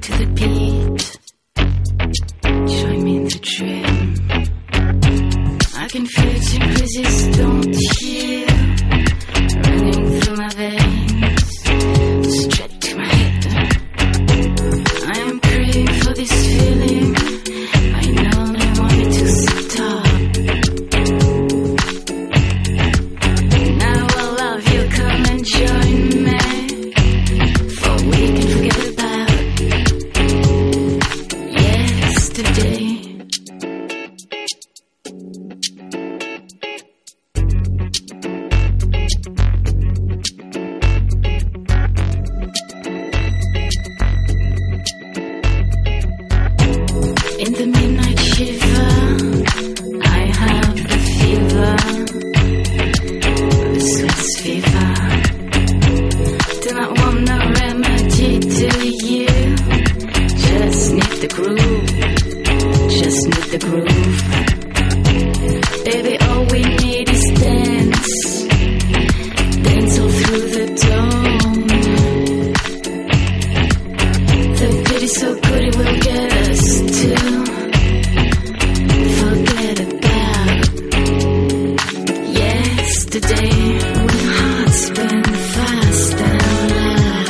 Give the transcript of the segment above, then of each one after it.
to the beat, join me in the dream. I can feel it in resistance here, running through my veins, straight to my head. I am craving for this feeling, I know I want it to stop. Now I love you, come and join me, for we can forget about yesterday. In the midnight shiver, I have the fever, the Swiss fever. Do not want no remedy, do you? Just need the groove, just need the groove. Baby, all we need is dance, dance all through the dawn. The beat is so good it will get us too. Today, when hearts spin fast and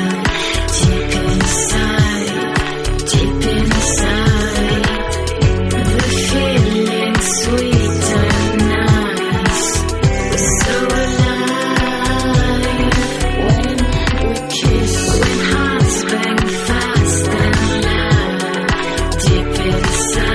loud, deep inside, the feeling sweet and nice, we're so alive when we kiss. When hearts spin fast and loud, deep inside.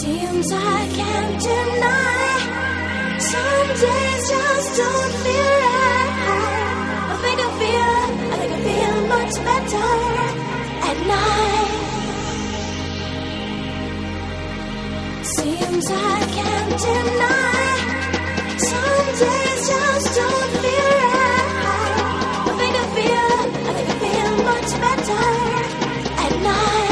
Seems I can't deny, some days just don't feel right. I think I feel much better at night. Seems I can't deny, some days just don't feel right. I think I feel much better at night.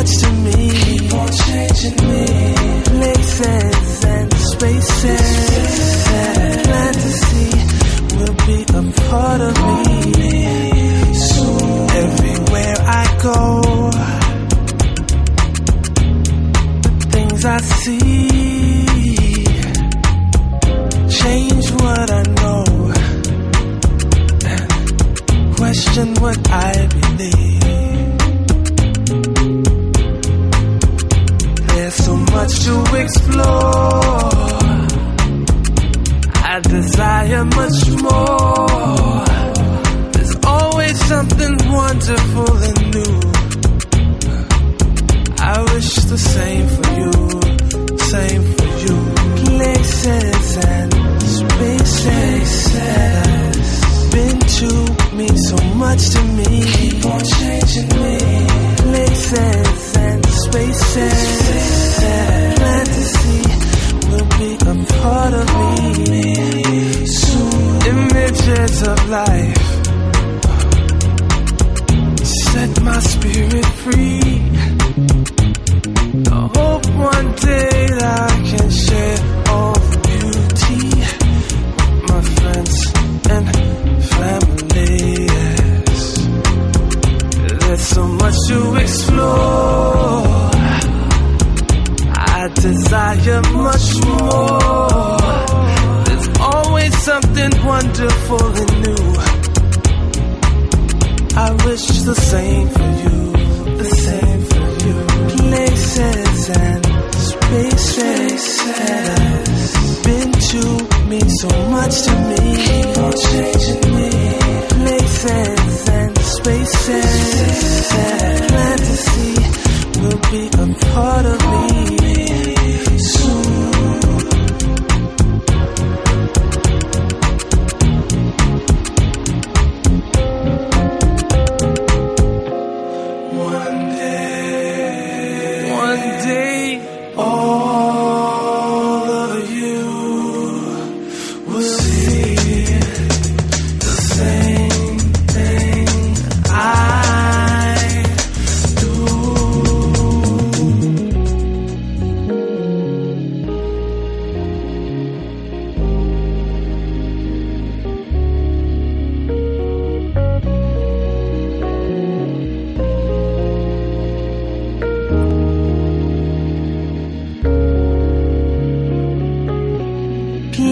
much to me. Keep on changing me. Places and spaces that I plan to see will be a part of me. Soon, everywhere I go, the things I see change what I know. Question what I believe. There's so much to explore. I desire much more. There's always something wonderful and new. I wish the same for you, same for you. Places and spaces that I've been to mean so much to me. Keep on changing me. Places and spaces that I plan to see will be a part of me. Soon, images of life set my spirit free. I hope one day that I can share all the beauty with my friends and family. Yes. There's so much to explore. I desire much more. There's always something wonderful and new. I wish the same for you, the same for you. Places and spaces that I've been to mean so much to me. Keep on changing me. Places and spaces that I plan to see will be a part of me soon. One day, all of you will see the same.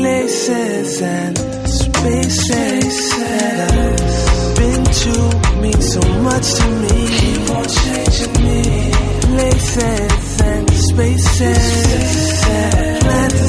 Places and spaces that I've been to mean so much to me. Keep on changing me. Places and spaces that I plan to